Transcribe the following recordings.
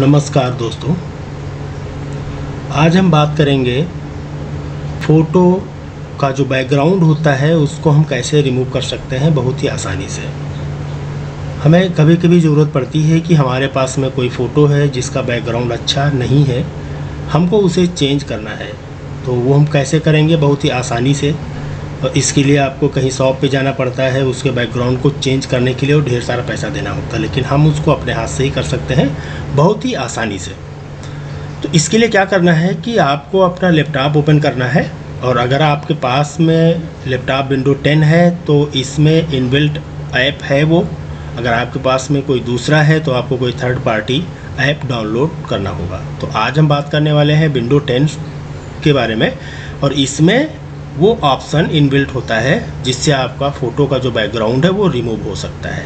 नमस्कार दोस्तों, आज हम बात करेंगे फ़ोटो का जो बैकग्राउंड होता है उसको हम कैसे रिमूव कर सकते हैं बहुत ही आसानी से। हमें कभी कभी ज़रूरत पड़ती है कि हमारे पास में कोई फ़ोटो है जिसका बैकग्राउंड अच्छा नहीं है, हमको उसे चेंज करना है, तो वो हम कैसे करेंगे बहुत ही आसानी से। और इसके लिए आपको कहीं शॉप पे जाना पड़ता है उसके बैकग्राउंड को चेंज करने के लिए और ढेर सारा पैसा देना होता है, लेकिन हम उसको अपने हाथ से ही कर सकते हैं बहुत ही आसानी से। तो इसके लिए क्या करना है कि आपको अपना लैपटॉप ओपन करना है, और अगर आपके पास में लैपटॉप विंडो 10 है तो इसमें इनबिल्ट ऐप है वो, अगर आपके पास में कोई दूसरा है तो आपको कोई थर्ड पार्टी ऐप डाउनलोड करना होगा। तो आज हम बात करने वाले हैं विंडो 10 के बारे में, और इसमें वो ऑप्शन इनबिल्ट होता है जिससे आपका फ़ोटो का जो बैकग्राउंड है वो रिमूव हो सकता है।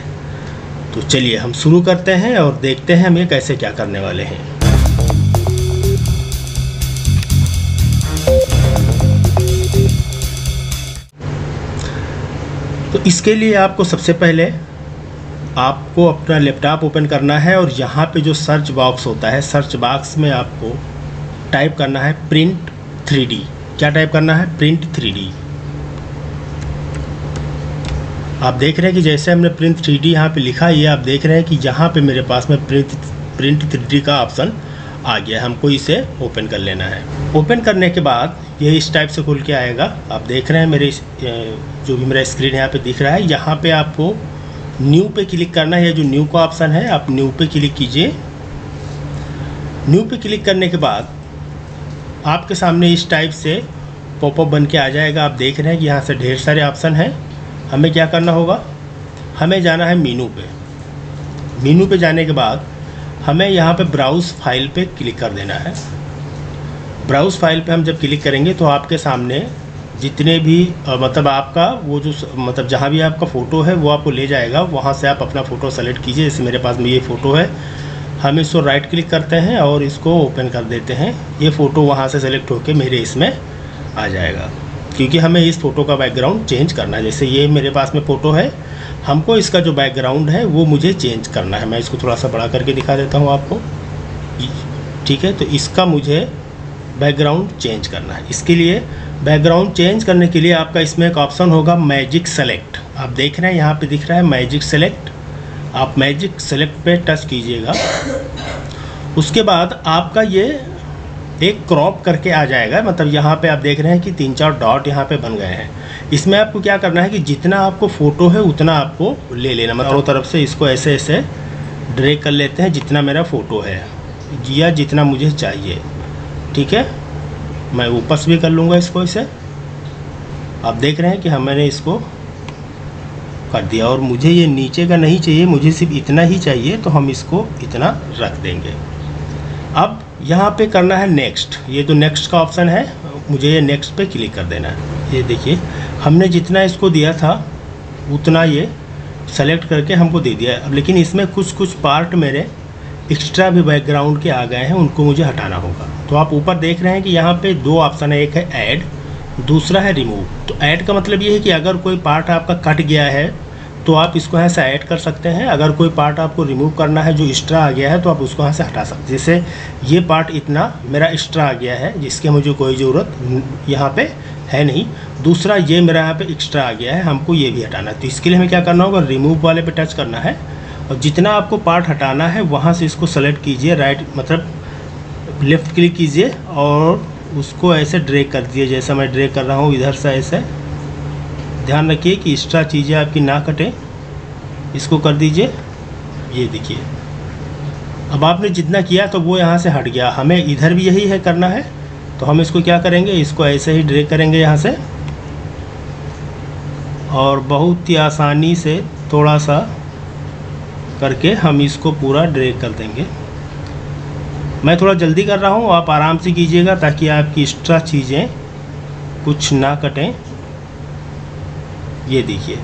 तो चलिए हम शुरू करते हैं और देखते हैं हम ये कैसे क्या करने वाले हैं। तो इसके लिए आपको सबसे पहले आपको अपना लैपटॉप ओपन करना है, और यहाँ पे जो सर्च बॉक्स होता है, सर्च बॉक्स में आपको टाइप करना है प्रिंट 3D। क्या टाइप करना है? Print 3D। आप देख रहे हैं कि जैसे हमने प्रिंट 3D यहाँ पे लिखा, ये आप देख रहे हैं कि यहाँ पे मेरे पास में प्रिंट 3D का ऑप्शन आ गया है। हमको इसे ओपन कर लेना है। ओपन करने के बाद ये इस टाइप से खुल के आएगा। आप देख रहे हैं मेरे जो भी मेरा स्क्रीन यहाँ पे दिख रहा है, यहाँ पे आपको न्यू पे क्लिक करना है। ये जो न्यू का ऑप्शन है, आप न्यू पे क्लिक कीजिए। न्यू पे क्लिक करने के बाद आपके सामने इस टाइप से पॉपअप बन के आ जाएगा। आप देख रहे हैं कि यहाँ से ढेर सारे ऑप्शन हैं। हमें क्या करना होगा? हमें जाना है मीनू पे। मीनू पे जाने के बाद हमें यहाँ पे ब्राउज़ फाइल पे क्लिक कर देना है। ब्राउज़ फाइल पे हम जब क्लिक करेंगे तो आपके सामने जितने भी मतलब आपका वो जो मतलब जहाँ भी आपका फ़ोटो है वो आपको ले जाएगा। वहाँ से आप अपना फ़ोटो सेलेक्ट कीजिए। जैसे मेरे पास में ये फ़ोटो है, हम इसको राइट क्लिक करते हैं और इसको ओपन कर देते हैं। ये फ़ोटो वहाँ से सेलेक्ट होके मेरे इसमें आ जाएगा, क्योंकि हमें इस फ़ोटो का बैकग्राउंड चेंज करना है। जैसे ये मेरे पास में फ़ोटो है, हमको इसका जो बैकग्राउंड है वो मुझे चेंज करना है। मैं इसको थोड़ा सा बढ़ा करके दिखा देता हूँ आपको, ठीक है? तो इसका मुझे बैकग्राउंड चेंज करना है। इसके लिए बैकग्राउंड चेंज करने के लिए आपका इसमें एक ऑप्शन होगा मैजिक सेलेक्ट। आप देख रहे हैं यहाँ पर दिख रहा है मैजिक सेलेक्ट। आप मैजिक सेलेक्ट पे टच कीजिएगा। उसके बाद आपका ये एक क्रॉप करके आ जाएगा। मतलब यहाँ पे आप देख रहे हैं कि 3-4 डॉट यहाँ पे बन गए हैं। इसमें आपको क्या करना है कि जितना आपको फ़ोटो है उतना आपको ले लेना। मतलब दोनों तरफ से इसको ऐसे ऐसे ड्रैग कर लेते हैं जितना मेरा फ़ोटो है या जितना मुझे चाहिए, ठीक है? मैं ऊपर से भी कर लूँगा इसको ऐसे। आप देख रहे हैं कि मैंने इसको कर दिया, और मुझे ये नीचे का नहीं चाहिए, मुझे सिर्फ इतना ही चाहिए, तो हम इसको इतना रख देंगे। अब यहाँ पे करना है नेक्स्ट। ये जो नेक्स्ट का ऑप्शन है, मुझे ये नेक्स्ट पे क्लिक कर देना है। ये देखिए हमने जितना इसको दिया था उतना ये सेलेक्ट करके हमको दे दिया। अब लेकिन इसमें कुछ पार्ट मेरे एक्स्ट्रा भी बैकग्राउंड के आ गए हैं, उनको मुझे हटाना होगा। तो आप ऊपर देख रहे हैं कि यहाँ पर 2 ऑप्शन है, एक है ऐड, दूसरा है रिमूव। तो ऐड का मतलब ये है कि अगर कोई पार्ट आपका कट गया है तो आप इसको यहाँ से ऐड कर सकते हैं। अगर कोई पार्ट आपको रिमूव करना है जो एक्स्ट्रा आ गया है तो आप उसको यहाँ से हटा सकते हैं। जैसे ये पार्ट इतना मेरा एक्स्ट्रा आ गया है जिसकी मुझे कोई ज़रूरत यहाँ पे है नहीं। दूसरा ये मेरा यहाँ पे एक्स्ट्रा आ गया है, हमको ये भी हटाना है। तो इसके लिए हमें क्या करना होगा? रिमूव वाले पे टच करना है, और जितना आपको पार्ट हटाना है वहाँ से इसको सेलेक्ट कीजिए। राइट मतलब लेफ़्ट क्लिक कीजिए और उसको ऐसे ड्रैग कर दिए। जैसा मैं ड्रैग कर रहा हूँ इधर से ऐसे, ध्यान रखिए कि एक्स्ट्रा चीज़ें आपकी ना कटें। इसको कर दीजिए। ये देखिए अब आपने जितना किया तो वो यहाँ से हट गया। हमें इधर भी यही है करना है, तो हम इसको क्या करेंगे? इसको ऐसे ही ड्रैग करेंगे यहाँ से, और बहुत ही आसानी से थोड़ा सा करके हम इसको पूरा ड्रैग कर देंगे। मैं थोड़ा जल्दी कर रहा हूँ, आप आराम से कीजिएगा ताकि आपकी एक्स्ट्रा चीज़ें कुछ ना कटें। ये देखिए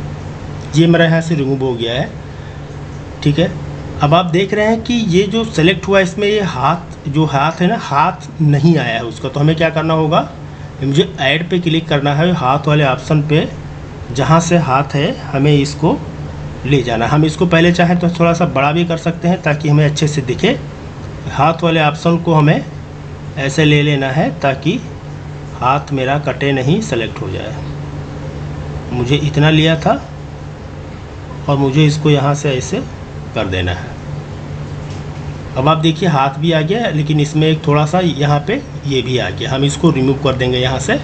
ये मेरा यहाँ से रिमूव हो गया है, ठीक है? अब आप देख रहे हैं कि ये जो सेलेक्ट हुआ इसमें ये हाथ जो हाथ है ना, हाथ नहीं आया है उसका। तो हमें क्या करना होगा? मुझे ऐड पे क्लिक करना है, हाथ वाले ऑप्शन पे जहाँ से हाथ है हमें इसको ले जाना। हम इसको पहले चाहे तो थोड़ा सा बड़ा भी कर सकते हैं ताकि हमें अच्छे से दिखे, हाथ वाले ऑप्शन को हमें ऐसे ले लेना है ताकि हाथ मेरा कटे नहीं, सेलेक्ट हो जाए। मुझे इतना लिया था और मुझे इसको यहाँ से ऐसे कर देना है। अब आप देखिए हाथ भी आ गया, लेकिन इसमें एक थोड़ा सा यहाँ पे ये भी आ गया। हम इसको रिमूव कर देंगे यहाँ से।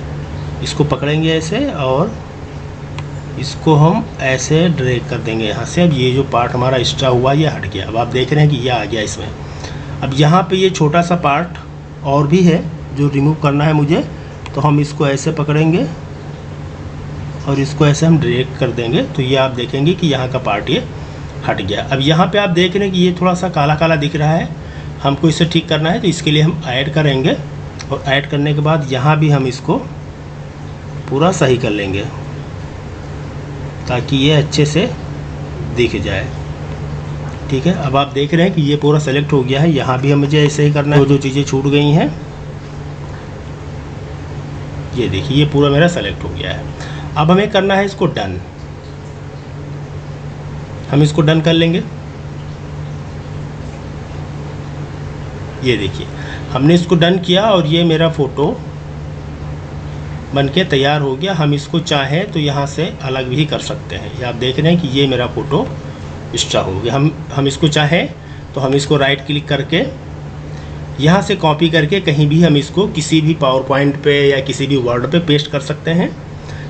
इसको पकड़ेंगे ऐसे और इसको हम ऐसे ड्रैग कर देंगे यहाँ से। अब ये जो पार्ट हमारा एक्स्ट्रा हुआ ये हट गया। अब आप देख रहे हैं कि ये आ गया इसमें। अब यहाँ पे ये छोटा सा पार्ट और भी है जो रिमूव करना है मुझे, तो हम इसको ऐसे पकड़ेंगे और इसको ऐसे हम ड्रैग कर देंगे। तो ये आप देखेंगे कि यहाँ का पार्ट ये हट गया। अब यहाँ पे आप देख रहे हैं कि ये थोड़ा सा काला काला दिख रहा है, हमको इसे ठीक करना है। तो इसके लिए हम ऐड करेंगे और ऐड करने के बाद यहाँ भी हम इसको पूरा सही कर लेंगे ताकि ये अच्छे से दिख जाए। ठीक है, अब आप देख रहे हैं कि ये पूरा सेलेक्ट हो गया है। यहाँ भी हमें ऐसे ही करना है। जो चीज़ें छूट गई हैं ये देखिए, ये पूरा मेरा सेलेक्ट हो गया है। अब हमें करना है इसको डन। हम इसको डन कर लेंगे। ये देखिए हमने इसको डन किया और ये मेरा फ़ोटो बनके तैयार हो गया। हम इसको चाहें तो यहाँ से अलग भी कर सकते हैं। ये आप देख रहे हैं कि ये मेरा फ़ोटो एक्स्ट्रा हो गया। हम इसको चाहें तो हम इसको राइट क्लिक करके यहाँ से कॉपी करके कहीं भी हम इसको किसी भी पावर पॉइंट पे या किसी भी वर्ड पे पेस्ट कर सकते हैं।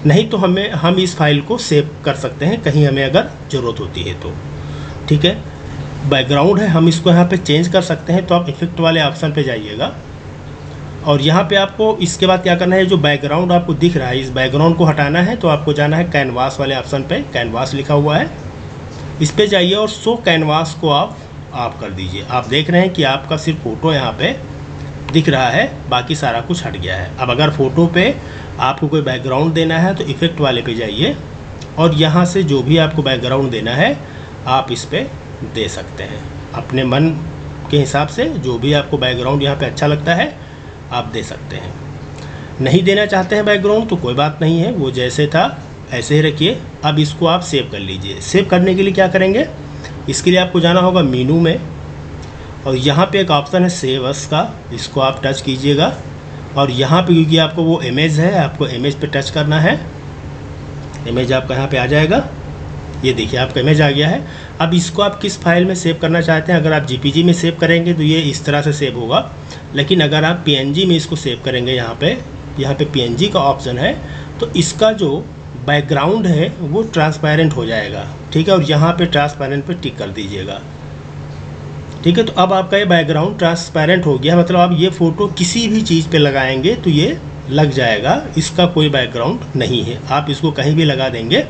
नहीं तो हम इस फाइल को सेव कर सकते हैं कहीं हमें अगर ज़रूरत होती है तो। ठीक है, बैकग्राउंड है, हम इसको यहाँ पे चेंज कर सकते हैं। तो आप इफेक्ट वाले ऑप्शन पे जाइएगा और यहाँ पे आपको इसके बाद क्या करना है, जो बैकग्राउंड आपको दिख रहा है इस बैकग्राउंड को हटाना है। तो आपको जाना है कैनवास वाले ऑप्शन पे, कैनवास लिखा हुआ है, इस पर जाइए और शो कैनवास को आप ऑफ कर दीजिए। आप देख रहे हैं कि आपका सिर्फ फ़ोटो यहाँ पर दिख रहा है, बाकी सारा कुछ हट गया है। अब अगर फ़ोटो पे आपको कोई बैकग्राउंड देना है तो इफ़ेक्ट वाले पे जाइए और यहाँ से जो भी आपको बैकग्राउंड देना है आप इस पे दे सकते हैं अपने मन के हिसाब से। जो भी आपको बैकग्राउंड यहाँ पे अच्छा लगता है आप दे सकते हैं। नहीं देना चाहते हैं बैकग्राउंड तो कोई बात नहीं है, वो जैसे था ऐसे ही रखिए। अब इसको आप सेव कर लीजिए। सेव करने के लिए क्या करेंगे, इसके लिए आपको जाना होगा मेनू में और यहाँ पे एक ऑप्शन है सेव एज का, इसको आप टच कीजिएगा और यहाँ पे क्योंकि आपको वो इमेज है आपको इमेज पे टच करना है। इमेज आपका यहाँ पे आ जाएगा। ये देखिए आपका इमेज आ गया है। अब इसको आप किस फाइल में सेव करना चाहते हैं, अगर आप जीपीजी में सेव करेंगे तो ये इस तरह से सेव होगा, लेकिन अगर आप पीएनजी में इसको सेव करेंगे, यहाँ पे पीएनजी का ऑप्शन है, तो इसका जो बैकग्राउंड है वो ट्रांसपेरेंट हो जाएगा। ठीक है, और यहाँ पर ट्रांसपेरेंट पर टिक कर दीजिएगा। ठीक है, तो अब आपका ये बैकग्राउंड ट्रांसपेरेंट हो गया। मतलब आप ये फ़ोटो किसी भी चीज़ पे लगाएंगे तो ये लग जाएगा, इसका कोई बैकग्राउंड नहीं है। आप इसको कहीं भी लगा देंगे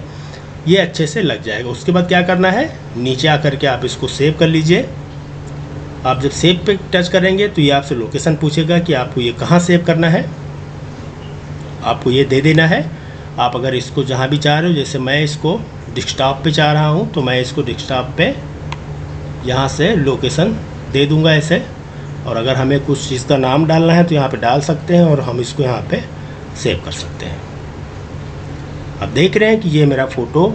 ये अच्छे से लग जाएगा। उसके बाद क्या करना है, नीचे आकर के आप इसको सेव कर लीजिए। आप जब सेव पे टच करेंगे तो ये आपसे लोकेशन पूछेगा कि आपको ये कहाँ सेव करना है, आपको ये दे देना है। आप अगर इसको जहाँ भी चाह रहे हो, जैसे मैं इसको डेस्कटॉप पर चाह रहा हूँ तो मैं इसको डेस्कटॉप पर यहाँ से लोकेशन दे दूंगा ऐसे। और अगर हमें कुछ चीज़ का नाम डालना है तो यहाँ पे डाल सकते हैं और हम इसको यहाँ पे सेव कर सकते हैं। अब देख रहे हैं कि ये मेरा फ़ोटो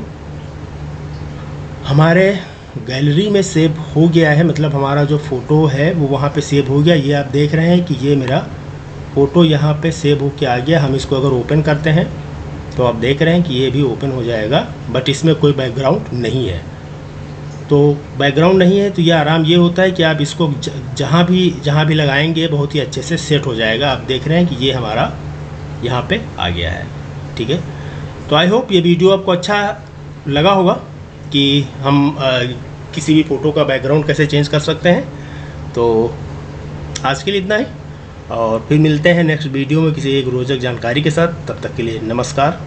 हमारे गैलरी में सेव हो गया है। मतलब हमारा जो फ़ोटो है वो वहाँ पे सेव हो गया। ये आप देख रहे हैं कि ये मेरा फ़ोटो यहाँ पे सेव होके आ गया। हम इसको अगर ओपन करते हैं तो आप देख रहे हैं कि ये भी ओपन हो जाएगा, बट इसमें कोई बैकग्राउंड नहीं है। तो बैकग्राउंड नहीं है तो ये आराम ये होता है कि आप इसको जहाँ भी लगाएंगे बहुत ही अच्छे से सेट हो जाएगा। आप देख रहे हैं कि ये हमारा यहाँ पे आ गया है। ठीक है, तो आई होप ये वीडियो आपको अच्छा लगा होगा कि हम किसी भी फ़ोटो का बैकग्राउंड कैसे चेंज कर सकते हैं। तो आज के लिए इतना ही और फिर मिलते हैं नेक्स्ट वीडियो में किसी एक रोचक जानकारी के साथ। तब तक के लिए नमस्कार,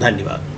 धन्यवाद।